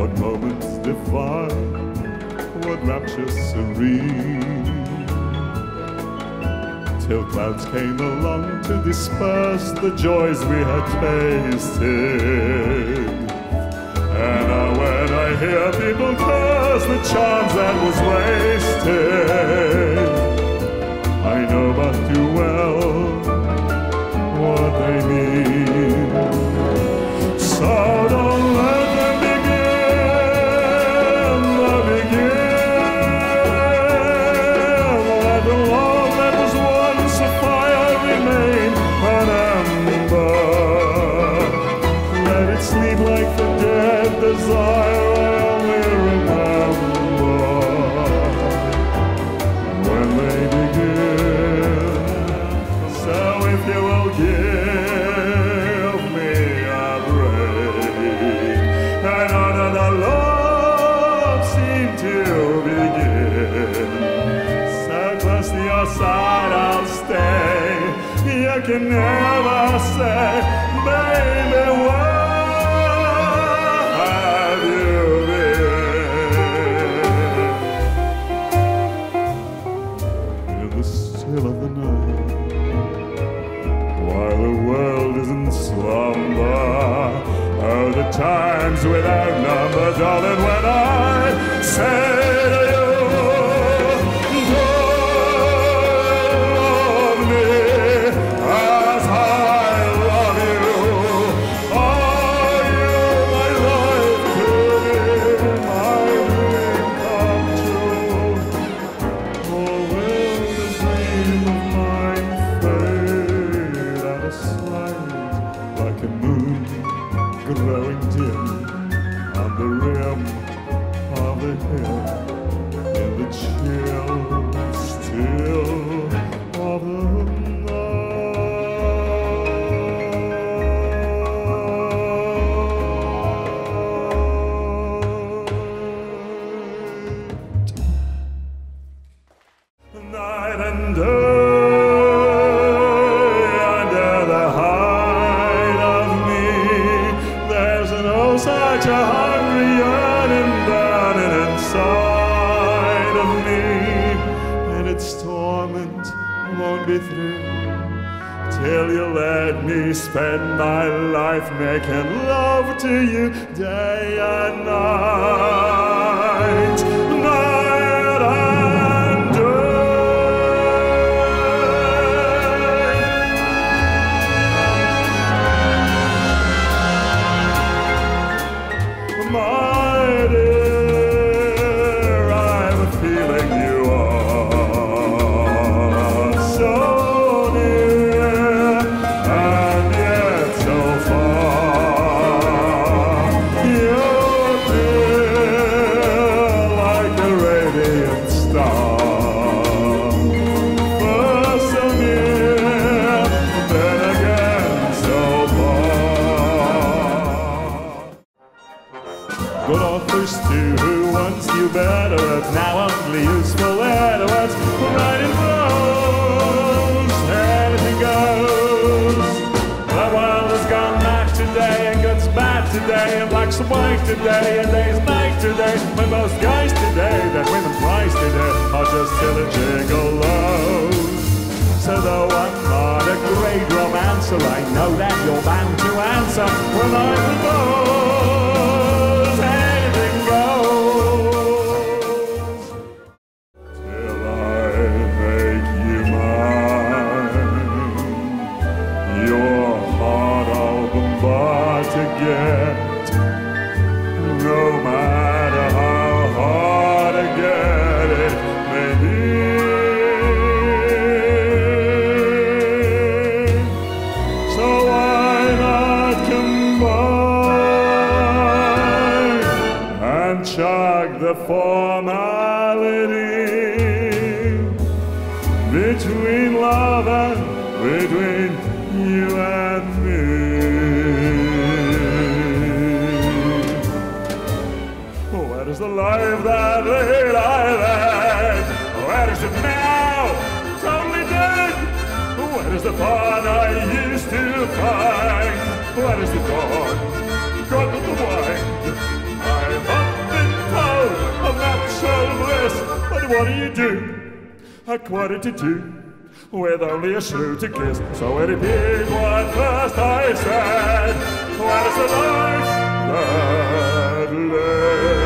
what moments divine, what rapture serene, till clouds came along to disperse the joys we had tasted. And now when I hear people curse the chance that was wasted, I know but too well what they mean. So don't let can never say, baby, where have you been? In the still of the night, while the world is in slumber, oh, the times without number, darling, when I say to you, spend my life making love to you day and night, night and day. My dear, I'm feeling you are so near. Bike today, and days night today, when most guys today that women prize today are just silly gigolos. So though I'm not a great romancer, I know that you're bound to answer when I propose. Anything goes till I make you mine. Your heart I'll bombard again. No matter how hard I get it may be, so why not combine and chug the formality between love and between you and me? Where is the life that laid I led? Where is it now? Totally dead. Where is the fun I used to find? Where is the dawn? God of the wine. what do you do at 1:45? With only a shoe to kiss, so any big one first I said, where's the life that lives?